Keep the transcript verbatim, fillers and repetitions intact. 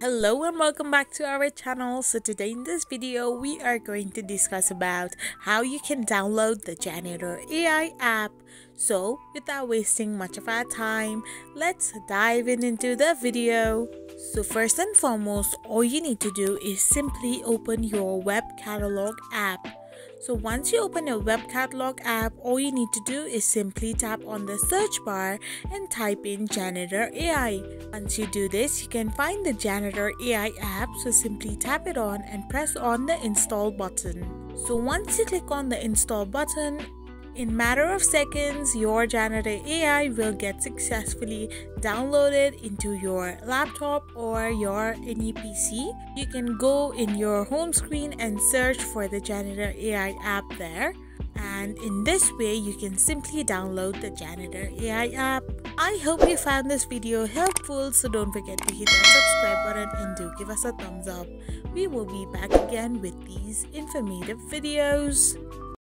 Hello and welcome back to our channel. So today in this video we are going to discuss about how you can download the Janitor dot A I app. So without wasting much of our time, let's dive in into the video. So first and foremost, all you need to do is simply open your web catalog app. So once you open your web catalog app, all you need to do is simply tap on the search bar and type in Janitor dot A I. Once you do this, you can find the Janitor dot A I app. So simply tap it on and press on the install button. So once you click on the install button, in matter of seconds, your Janitor dot A I will get successfully downloaded into your laptop or your any P C. You can go in your home screen and search for the Janitor dot A I app there. And in this way, you can simply download the Janitor dot A I app. I hope you found this video helpful, so don't forget to hit that subscribe button and do give us a thumbs up. We will be back again with these informative videos.